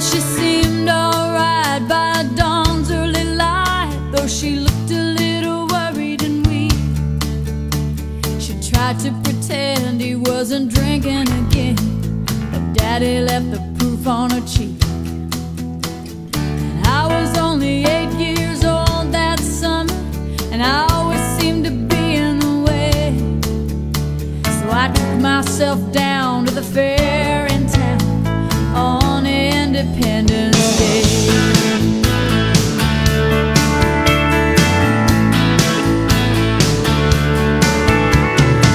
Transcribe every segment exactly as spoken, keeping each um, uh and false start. Well, she seemed alright by dawn's early light, though she looked a little worried and weak. She tried to pretend he wasn't drinking again, but Daddy left the proof on her cheek. And I was only eight years old that summer, and I always seemed to be in the way. So I took myself down to the fair in town on Independence Day.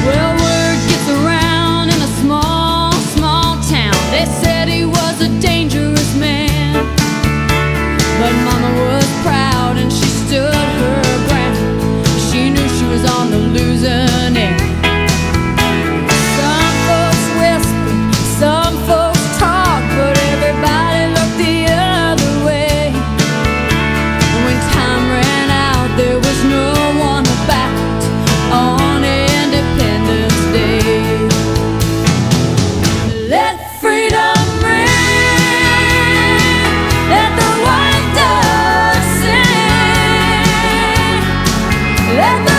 Well, word gets around in a small, small town. They said he was a dangerous man, but Mama was proud and she stood her ground. She knew she was on the losing end. Let